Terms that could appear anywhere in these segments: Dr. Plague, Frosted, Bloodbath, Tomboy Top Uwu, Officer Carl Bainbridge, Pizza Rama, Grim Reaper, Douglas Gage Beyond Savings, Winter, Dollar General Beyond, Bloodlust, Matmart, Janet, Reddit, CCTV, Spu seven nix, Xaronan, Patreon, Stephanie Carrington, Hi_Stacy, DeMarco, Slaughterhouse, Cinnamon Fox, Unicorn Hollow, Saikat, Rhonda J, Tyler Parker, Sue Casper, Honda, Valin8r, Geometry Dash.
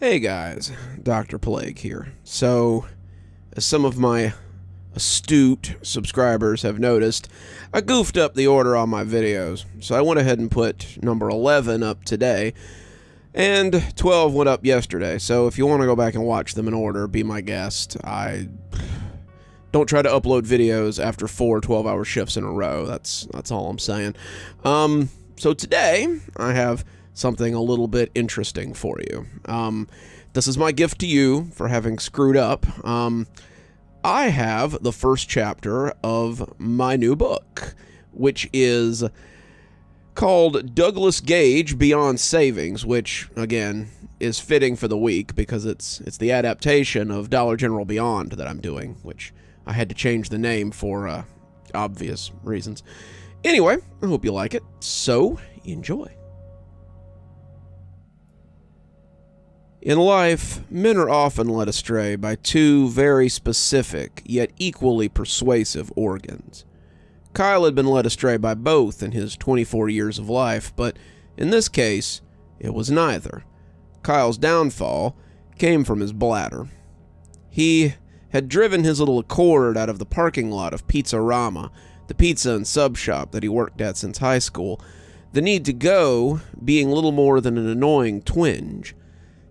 Hey guys, Dr. Plague here. So, as some of my astute subscribers have noticed, I goofed up the order on my videos. So I went ahead and put number 11 up today, and 12 went up yesterday. So if you want to go back and watch them in order, be my guest. I don't try to upload videos after 4 12-hour shifts in a row. That's all I'm saying. So today, I have something a little bit interesting for you. This is my gift to you for having screwed up. I have the first chapter of my new book, which is called Douglas Gage Beyond Savings, which, again, is fitting for the week because it's the adaptation of Dollar General Beyond that I'm doing, which I had to change the name for obvious reasons. Anyway, I hope you like it, so enjoy. In life, men are often led astray by two very specific, yet equally persuasive organs. Kyle had been led astray by both in his 24 years of life, but in this case, it was neither. Kyle's downfall came from his bladder. He had driven his little Accord out of the parking lot of Pizza Rama, the pizza and sub shop that he worked at since high school, the need to go being little more than an annoying twinge.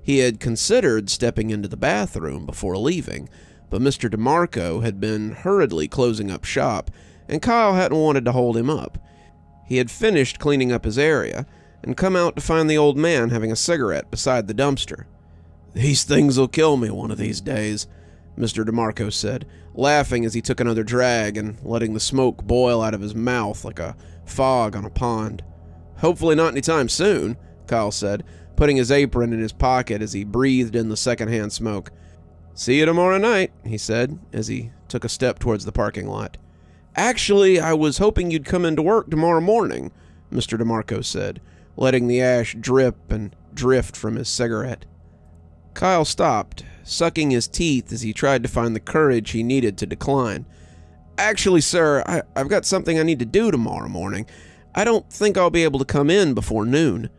He had considered stepping into the bathroom before leaving, but Mr. DeMarco had been hurriedly closing up shop, and Kyle hadn't wanted to hold him up. He had finished cleaning up his area, and come out to find the old man having a cigarette beside the dumpster. "These things'll kill me one of these days," Mr. DeMarco said, laughing as he took another drag and letting the smoke boil out of his mouth like a fog on a pond. "Hopefully not any time soon," Kyle said, putting his apron in his pocket as he breathed in the secondhand smoke. "See you tomorrow night," he said, as he took a step towards the parking lot. "Actually, I was hoping you'd come into work tomorrow morning," Mr. DeMarco said, letting the ash drip and drift from his cigarette. Kyle stopped, sucking his teeth as he tried to find the courage he needed to decline. "Actually, sir, I've got something I need to do tomorrow morning. I don't think I'll be able to come in before noon."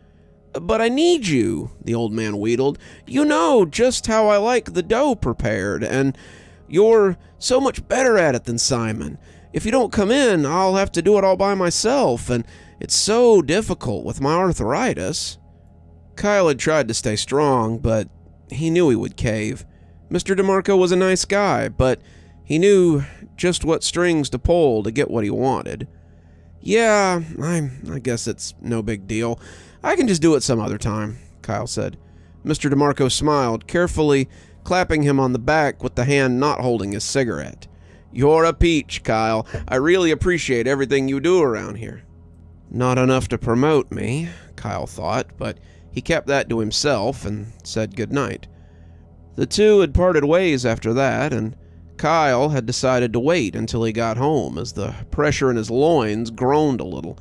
"But I need you," the old man wheedled. "You know just how I like the dough prepared, and you're so much better at it than Simon. If you don't come in, I'll have to do it all by myself, and it's so difficult with my arthritis." Kyle had tried to stay strong, but he knew he would cave. Mr. DeMarco was a nice guy, but he knew just what strings to pull to get what he wanted. "Yeah, I guess it's no big deal. I can just do it some other time," Kyle said. Mr. DeMarco smiled, carefully clapping him on the back with the hand not holding his cigarette. "You're a peach, Kyle. I really appreciate everything you do around here." Not enough to promote me, Kyle thought, but he kept that to himself and said goodnight. The two had parted ways after that, and Kyle had decided to wait until he got home as the pressure in his loins groaned a little.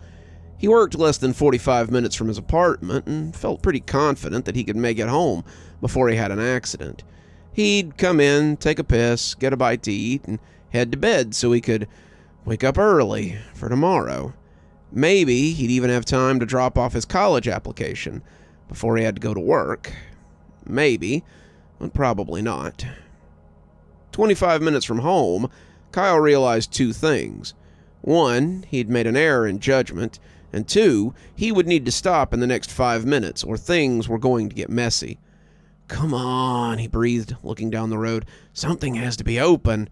He worked less than 45 minutes from his apartment and felt pretty confident that he could make it home before he had an accident. He'd come in, take a piss, get a bite to eat, and head to bed so he could wake up early for tomorrow. Maybe he'd even have time to drop off his college application before he had to go to work. Maybe, but probably not. 25 minutes from home, Kyle realized two things. One, he'd made an error in judgment, and two, he would need to stop in the next 5 minutes, or things were going to get messy. "Come on," he breathed, looking down the road. "Something has to be open."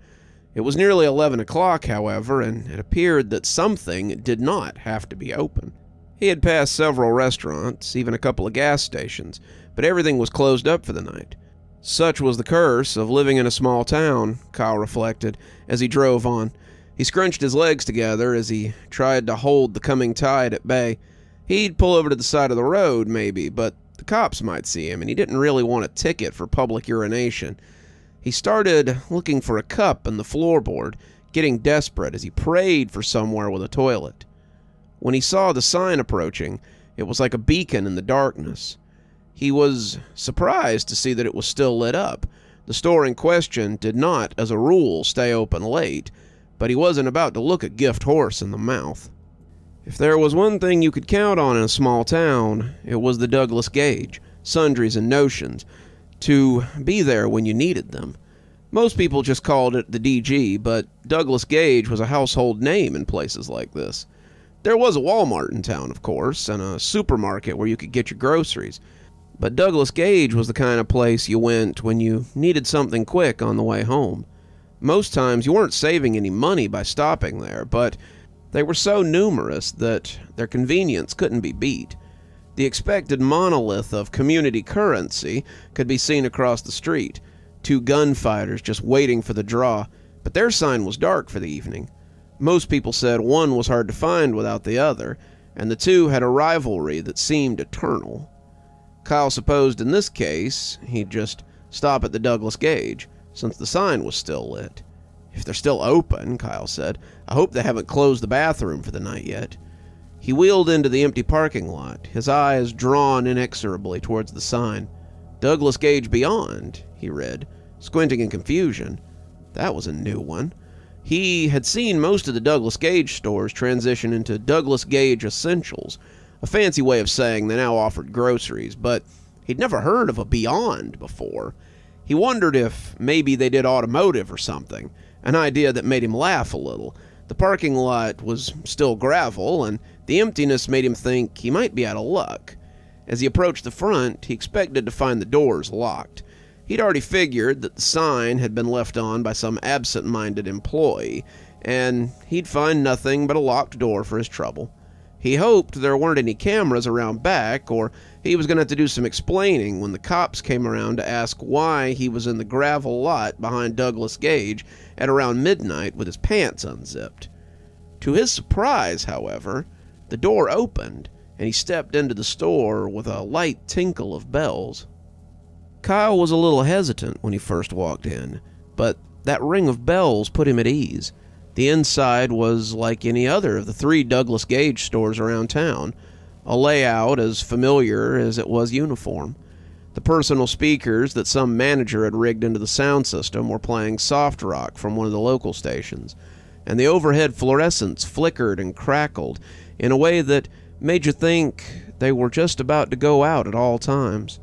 It was nearly 11 o'clock, however, and it appeared that something did not have to be open. He had passed several restaurants, even a couple of gas stations, but everything was closed up for the night. Such was the curse of living in a small town, Kyle reflected, as he drove on. He scrunched his legs together as he tried to hold the coming tide at bay. He'd pull over to the side of the road, maybe, but the cops might see him, and he didn't really want a ticket for public urination. He started looking for a cup in the floorboard, getting desperate as he prayed for somewhere with a toilet. When he saw the sign approaching, it was like a beacon in the darkness. He was surprised to see that it was still lit up. The store in question did not, as a rule, stay open late, but he wasn't about to look a gift horse in the mouth. If there was one thing you could count on in a small town, it was the Douglas Gage, sundries and notions. to be there when you needed them. Most people just called it the DG, but Douglas Gage was a household name in places like this. There was a Walmart in town, of course, and a supermarket where you could get your groceries. But Douglas Gage was the kind of place you went when you needed something quick on the way home. Most times you weren't saving any money by stopping there, but they were so numerous that their convenience couldn't be beat. The expected monolith of community currency could be seen across the street, two gunfighters just waiting for the draw, but their sign was dark for the evening. Most people said one was hard to find without the other, and the two had a rivalry that seemed eternal. Kyle supposed in this case he'd just stop at the Douglas Gage, since the sign was still lit. If they're still open, Kyle said, I hope they haven't closed the bathroom for the night yet. He wheeled into the empty parking lot, his eyes drawn inexorably towards the sign. Douglas Gage Beyond, he read, squinting in confusion. That was a new one. He had seen most of the Douglas Gage stores transition into Douglas Gage Essentials, a fancy way of saying they now offered groceries, but he'd never heard of a Beyond before. He wondered if maybe they did automotive or something, an idea that made him laugh a little. The parking lot was still gravel, and the emptiness made him think he might be out of luck. As he approached the front, he expected to find the doors locked. He'd already figured that the sign had been left on by some absent-minded employee, and he'd find nothing but a locked door for his trouble. He hoped there weren't any cameras around back, or he was going to have to do some explaining when the cops came around to ask why he was in the gravel lot behind Douglas Gage at around midnight with his pants unzipped. To his surprise, however, the door opened, and he stepped into the store with a light tinkle of bells. Kyle was a little hesitant when he first walked in, but that ring of bells put him at ease. The inside was like any other of the three Douglas Gage stores around town, a layout as familiar as it was uniform. The personal speakers that some manager had rigged into the sound system were playing soft rock from one of the local stations, and the overhead fluorescents flickered and crackled in a way that made you think they were just about to go out at all times.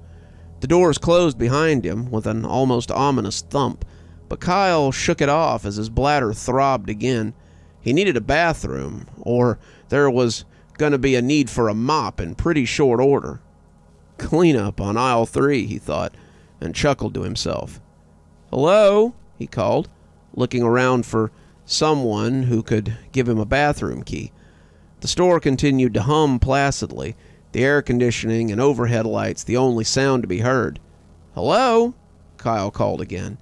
The doors closed behind him with an almost ominous thump, but Kyle shook it off as his bladder throbbed again. He needed a bathroom, or there was going to be a need for a mop in pretty short order. Clean up on aisle 3, he thought, and chuckled to himself. Hello, he called, looking around for someone who could give him a bathroom key. The store continued to hum placidly, the air conditioning and overhead lights the only sound to be heard. Hello, Kyle called again.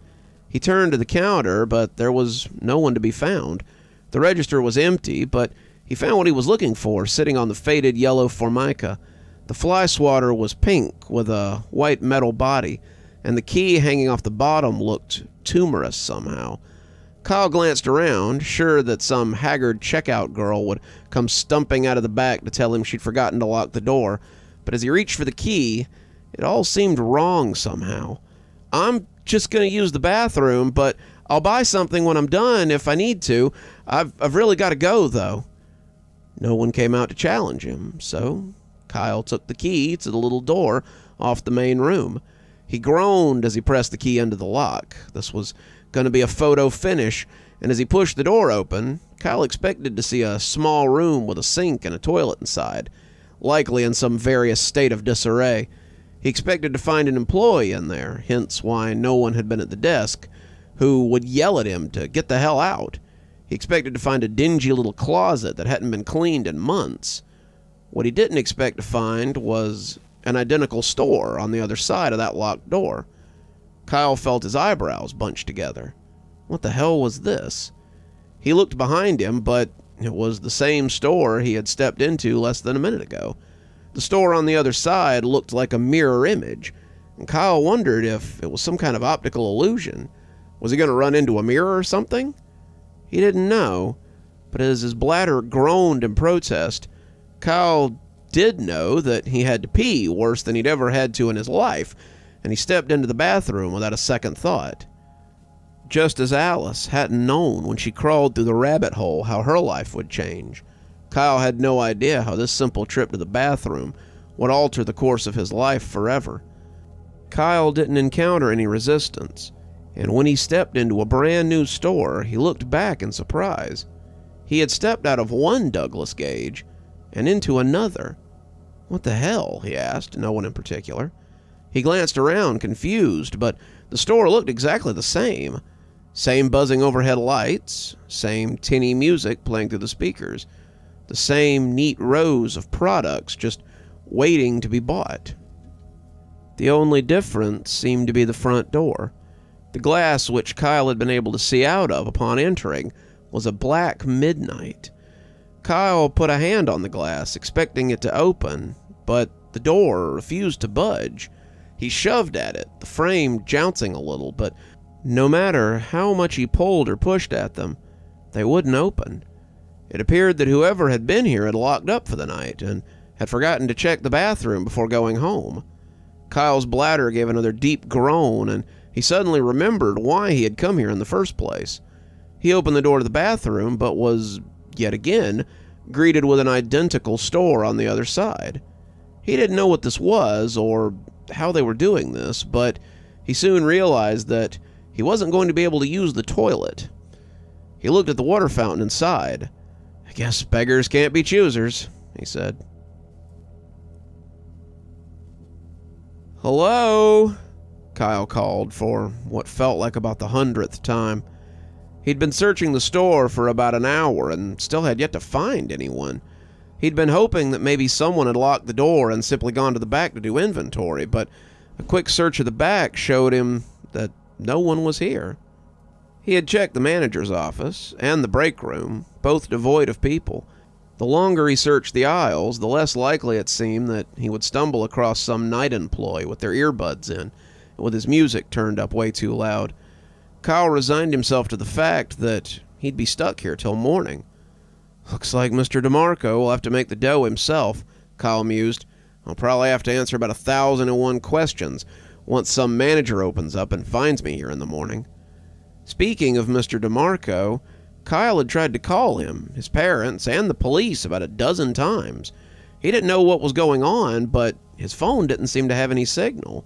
He turned to the counter, but there was no one to be found. The register was empty, but he found what he was looking for, sitting on the faded yellow formica. The fly swatter was pink with a white metal body, and the key hanging off the bottom looked tumorous somehow. Kyle glanced around, sure that some haggard checkout girl would come stumping out of the back to tell him she'd forgotten to lock the door, but as he reached for the key, it all seemed wrong somehow. I'm just going to use the bathroom, but I'll buy something when I'm done if I need to. I've really got to go, though. No one came out to challenge him, so Kyle took the key to the little door off the main room. He groaned as he pressed the key into the lock. This was going to be a photo finish, and as he pushed the door open, Kyle expected to see a small room with a sink and a toilet inside, likely in some various state of disarray. He expected to find an employee in there, hence why no one had been at the desk, who would yell at him to get the hell out. He expected to find a dingy little closet that hadn't been cleaned in months. What he didn't expect to find was an identical store on the other side of that locked door. Kyle felt his eyebrows bunch together. What the hell was this? He looked behind him, but it was the same store he had stepped into less than a minute ago. The store on the other side looked like a mirror image, and Kyle wondered if it was some kind of optical illusion. Was he going to run into a mirror or something? He didn't know, but as his bladder groaned in protest, Kyle did know that he had to pee worse than he'd ever had to in his life, and he stepped into the bathroom without a second thought. Just as Alice hadn't known when she crawled through the rabbit hole how her life would change, Kyle had no idea how this simple trip to the bathroom would alter the course of his life forever. Kyle didn't encounter any resistance, and when he stepped into a brand new store, he looked back in surprise. He had stepped out of one Douglas Gage and into another. "What the hell?" he asked, no one in particular. He glanced around, confused, but the store looked exactly the same. Same buzzing overhead lights, same tinny music playing through the speakers, the same neat rows of products just waiting to be bought. The only difference seemed to be the front door. The glass, which Kyle had been able to see out of upon entering, was a black midnight. Kyle put a hand on the glass, expecting it to open, but the door refused to budge. He shoved at it, the frame jouncing a little, but no matter how much he pulled or pushed at them, they wouldn't open. It appeared that whoever had been here had locked up for the night and had forgotten to check the bathroom before going home. Kyle's bladder gave another deep groan, and he suddenly remembered why he had come here in the first place. He opened the door to the bathroom, but was, yet again, greeted with an identical store on the other side. He didn't know what this was or how they were doing this, but he soon realized that he wasn't going to be able to use the toilet. He looked at the water fountain and sighed. "I guess beggars can't be choosers," he said. "Hello," Kyle called for what felt like about the 100th time. He'd been searching the store for about an hour and still had yet to find anyone. He'd been hoping that maybe someone had locked the door and simply gone to the back to do inventory, but a quick search of the back showed him that no one was here. He had checked the manager's office and the break room, both devoid of people. The longer he searched the aisles, the less likely it seemed that he would stumble across some night employee with their earbuds in, and with his music turned up way too loud. Kyle resigned himself to the fact that he'd be stuck here till morning. "Looks like Mr. DeMarco will have to make the dough himself," Kyle mused. "I'll probably have to answer about 1,001 questions once some manager opens up and finds me here in the morning." Speaking of Mr. DeMarco, Kyle had tried to call him, his parents, and the police about a dozen times. He didn't know what was going on, but his phone didn't seem to have any signal.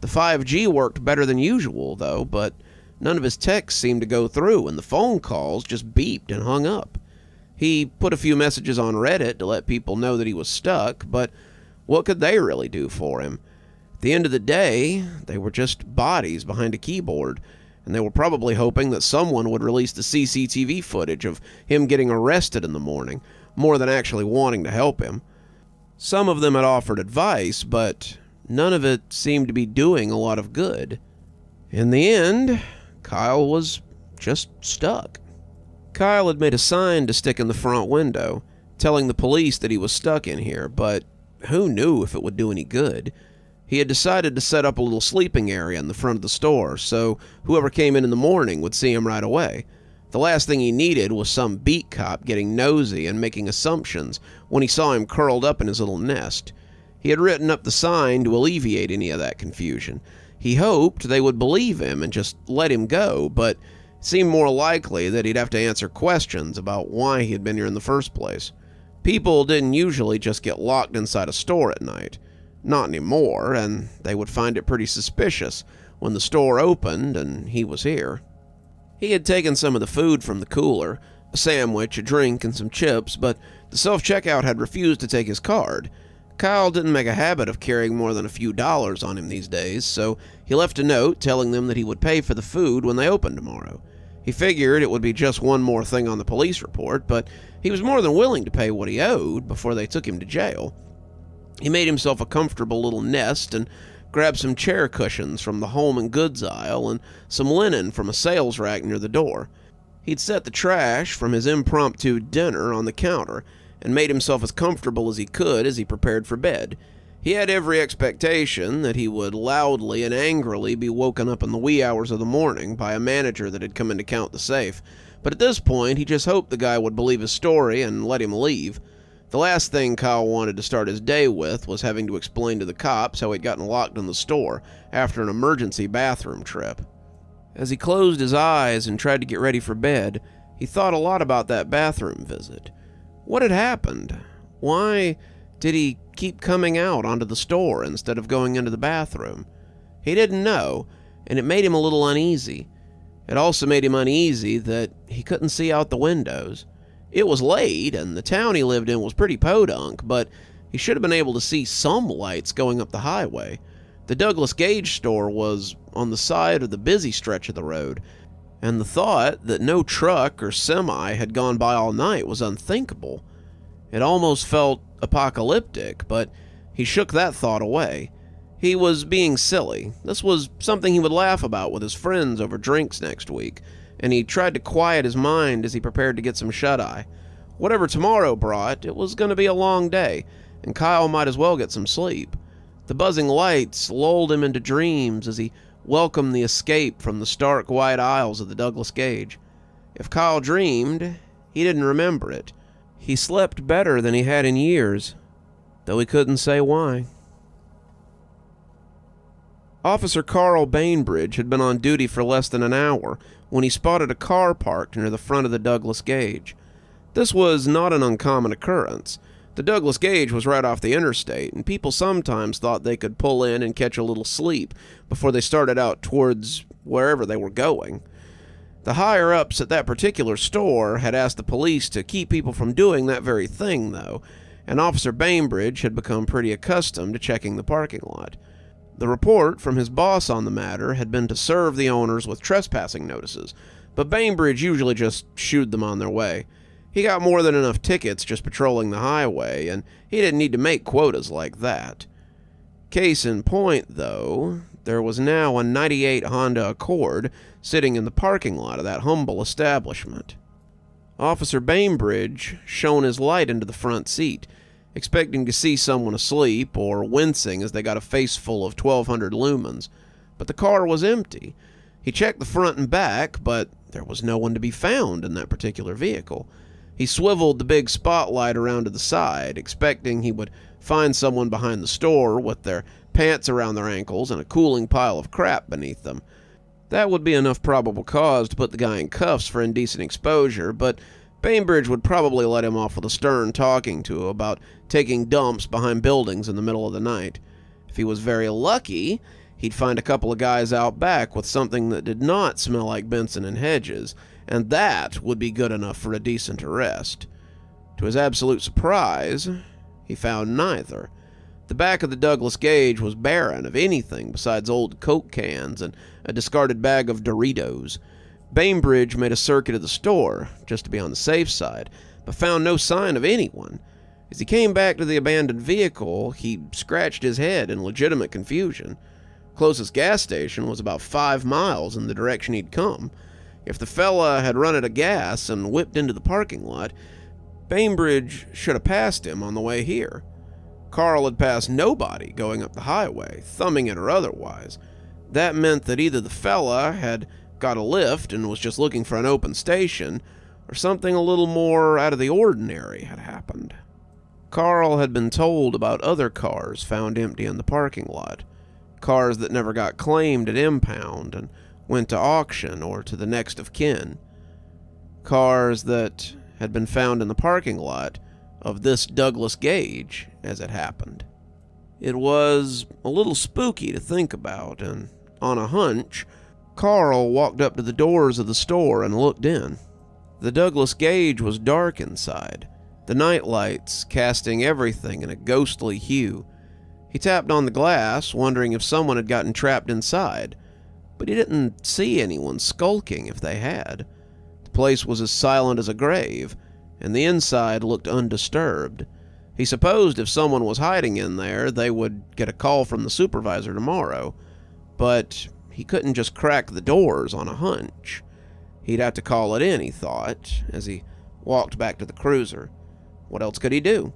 The 5G worked better than usual, though, but none of his texts seemed to go through, and the phone calls just beeped and hung up. He put a few messages on Reddit to let people know that he was stuck, but what could they really do for him? At the end of the day, they were just bodies behind a keyboard, and they were probably hoping that someone would release the CCTV footage of him getting arrested in the morning, more than actually wanting to help him. Some of them had offered advice, but none of it seemed to be doing a lot of good. In the end, Kyle was just stuck. Kyle had made a sign to stick in the front window, telling the police that he was stuck in here, but who knew if it would do any good? He had decided to set up a little sleeping area in the front of the store, so whoever came in the morning would see him right away. The last thing he needed was some beat cop getting nosy and making assumptions when he saw him curled up in his little nest. He had written up the sign to alleviate any of that confusion. He hoped they would believe him and just let him go, but seemed more likely that he'd have to answer questions about why he had been here in the first place. People didn't usually just get locked inside a store at night. Not anymore, and they would find it pretty suspicious when the store opened and he was here. He had taken some of the food from the cooler, a sandwich, a drink, and some chips, but the self-checkout had refused to take his card. Kyle didn't make a habit of carrying more than a few dollars on him these days, so he left a note telling them that he would pay for the food when they opened tomorrow. He figured it would be just one more thing on the police report, but he was more than willing to pay what he owed before they took him to jail. He made himself a comfortable little nest and grabbed some chair cushions from the home and goods aisle and some linen from a sales rack near the door. He'd set the trash from his impromptu dinner on the counter and made himself as comfortable as he could as he prepared for bed. He had every expectation that he would loudly and angrily be woken up in the wee hours of the morning by a manager that had come in to count the safe, but at this point he just hoped the guy would believe his story and let him leave. The last thing Kyle wanted to start his day with was having to explain to the cops how he'd gotten locked in the store after an emergency bathroom trip. As he closed his eyes and tried to get ready for bed, he thought a lot about that bathroom visit. What had happened? Why did he keep coming out onto the store instead of going into the bathroom? He didn't know, and it made him a little uneasy. It also made him uneasy that he couldn't see out the windows. It was late, and the town he lived in was pretty podunk, but he should have been able to see some lights going up the highway. The Douglas Gage store was on the side of the busy stretch of the road, and the thought that no truck or semi had gone by all night was unthinkable. It almost felt apocalyptic, but he shook that thought away. He was being silly. This was something he would laugh about with his friends over drinks next week, and he tried to quiet his mind as he prepared to get some shut-eye. Whatever tomorrow brought, it was going to be a long day, and Kyle might as well get some sleep. The buzzing lights lulled him into dreams as he welcomed the escape from the stark white aisles of the Douglas Gage. If Kyle dreamed, he didn't remember it. He slept better than he had in years, though he couldn't say why. Officer Carl Bainbridge had been on duty for less than an hour when he spotted a car parked near the front of the Douglas Gage. This was not an uncommon occurrence. The Douglas Gage was right off the interstate, and people sometimes thought they could pull in and catch a little sleep before they started out towards wherever they were going. The higher-ups at that particular store had asked the police to keep people from doing that very thing, though, and Officer Bainbridge had become pretty accustomed to checking the parking lot. The report from his boss on the matter had been to serve the owners with trespassing notices, but Bainbridge usually just shooed them on their way. He got more than enough tickets just patrolling the highway, and he didn't need to make quotas like that. Case in point, though, there was now a '98 Honda Accord sitting in the parking lot of that humble establishment. Officer Bainbridge shone his light into the front seat, expecting to see someone asleep or wincing as they got a face full of 1,200 lumens, but the car was empty. He checked the front and back, but there was no one to be found in that particular vehicle. He swiveled the big spotlight around to the side, expecting he would find someone behind the store with their pants around their ankles and a cooling pile of crap beneath them. That would be enough probable cause to put the guy in cuffs for indecent exposure, but Bainbridge would probably let him off with a stern talking to about taking dumps behind buildings in the middle of the night. If he was very lucky, he'd find a couple of guys out back with something that did not smell like Benson and Hedges, and that would be good enough for a decent arrest. To his absolute surprise, he found neither. The back of the Douglas Gage was barren of anything besides old Coke cans and a discarded bag of Doritos. Bainbridge made a circuit of the store, just to be on the safe side, but found no sign of anyone. As he came back to the abandoned vehicle, he scratched his head in legitimate confusion. Closest gas station was about 5 miles in the direction he'd come. If the fella had run out of gas and whipped into the parking lot, Bainbridge should have passed him on the way here. Carl had passed nobody going up the highway, thumbing it or otherwise. That meant that either the fella had got a lift and was just looking for an open station, or something a little more out of the ordinary had happened. Carl had been told about other cars found empty in the parking lot, cars that never got claimed at impound and went to auction or to the next of kin, cars that had been found in the parking lot of this Douglas Gage as it happened. It was a little spooky to think about, and on a hunch, Carl walked up to the doors of the store and looked in. The Douglas Gage was dark inside, the night lights casting everything in a ghostly hue. He tapped on the glass, wondering if someone had gotten trapped inside, but he didn't see anyone skulking if they had. The place was as silent as a grave, and the inside looked undisturbed. He supposed if someone was hiding in there, they would get a call from the supervisor tomorrow, but he couldn't just crack the doors on a hunch. He'd have to call it in, he thought, as he walked back to the cruiser. What else could he do?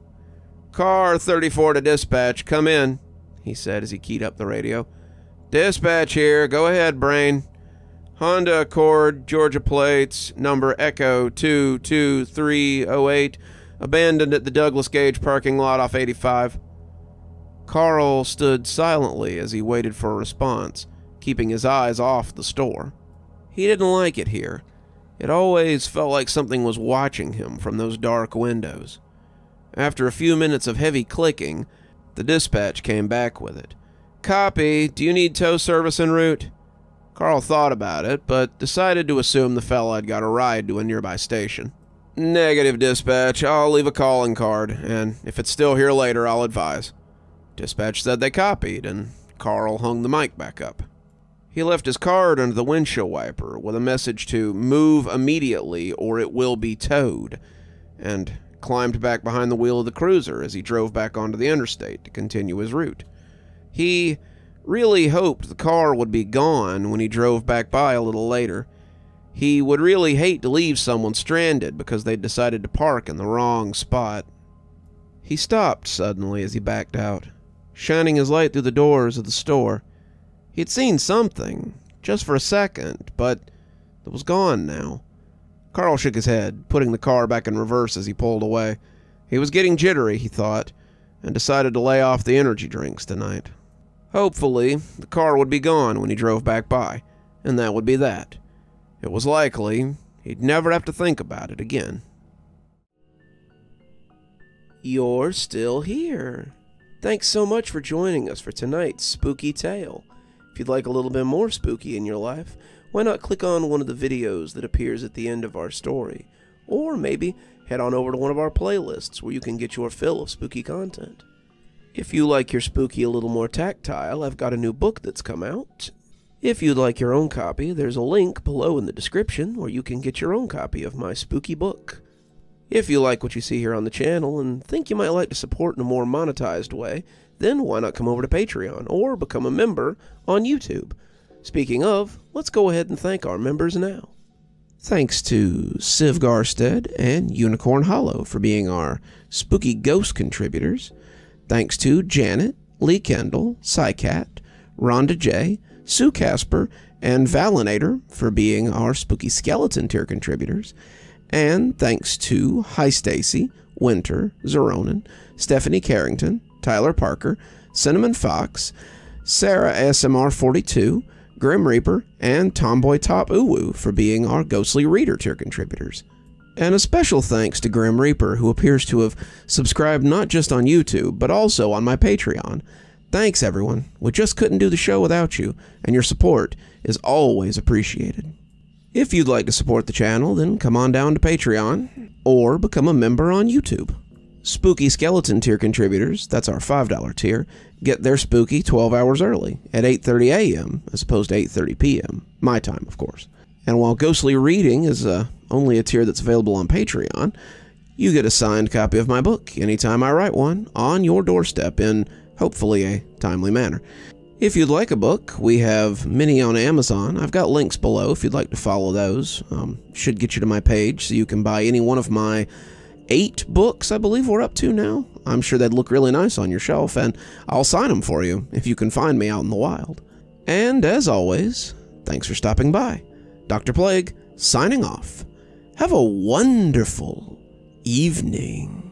Car 34 to dispatch, come in, he said as he keyed up the radio. Dispatch here, go ahead, Brain. Honda Accord, Georgia plates, number Echo 22308, abandoned at the Douglas Gage parking lot off 85. Carl stood silently as he waited for a response, keeping his eyes off the store. He didn't like it here. It always felt like something was watching him from those dark windows. After a few minutes of heavy clicking, the dispatch came back with it. Copy. Do you need tow service en route? Carl thought about it, but decided to assume the fella had got a ride to a nearby station. Negative, dispatch. I'll leave a calling card, and if it's still here later, I'll advise. Dispatch said they copied, and Carl hung the mic back up. He left his card under the windshield wiper with a message to move immediately or it will be towed, and climbed back behind the wheel of the cruiser as he drove back onto the interstate to continue his route. He really hoped the car would be gone when he drove back by a little later. He would really hate to leave someone stranded because they'd decided to park in the wrong spot. He stopped suddenly as he backed out, shining his light through the doors of the store. He'd seen something, just for a second, but it was gone now. Carl shook his head, putting the car back in reverse as he pulled away. He was getting jittery, he thought, and decided to lay off the energy drinks tonight. Hopefully, the car would be gone when he drove back by, and that would be that. It was likely he'd never have to think about it again. You're still here. Thanks so much for joining us for tonight's spooky tale. If you'd like a little bit more spooky in your life, why not click on one of the videos that appears at the end of our story, or maybe head on over to one of our playlists where you can get your fill of spooky content. If you like your spooky a little more tactile, I've got a new book that's come out. If you'd like your own copy, there's a link below in the description where you can get your own copy of my spooky book. If you like what you see here on the channel and think you might like to support in a more monetized way, then why not come over to Patreon or become a member on YouTube? Speaking of, let's go ahead and thank our members now. Thanks to Siv Garstad and Unicorn Hollow for being our spooky ghost contributors. Thanks to Janet, Lee Kendall, Saikat, Rhonda J, Sue Casper, and Valin8r for being our spooky skeleton tier contributors. And thanks to Hi_Stacy, Winter, Xaronan, Stephanie Carrington, Tyler Parker, Cinnamon Fox, Sarasmr42, Grim Reaper, and Tomboy Top Uwu for being our ghostly reader tier contributors. And a special thanks to Grim Reaper, who appears to have subscribed not just on YouTube, but also on my Patreon. Thanks, everyone. We just couldn't do the show without you, and your support is always appreciated. If you'd like to support the channel, then come on down to Patreon, or become a member on YouTube. Spooky Skeleton tier contributors, that's our $5 tier, get their spooky 12 hours early, at 8:30 a.m. as opposed to 8:30 p.m., my time, of course. And while Ghostly Reading is only a tier that's available on Patreon, you get a signed copy of my book, anytime I write one, on your doorstep in, hopefully, a timely manner. If you'd like a book, we have many on Amazon. I've got links below if you'd like to follow those. Should get you to my page so you can buy any one of my 8 books, I believe we're up to now. I'm sure they'd look really nice on your shelf, and I'll sign them for you if you can find me out in the wild. And as always, thanks for stopping by. Dr. Plague, signing off. Have a wonderful evening.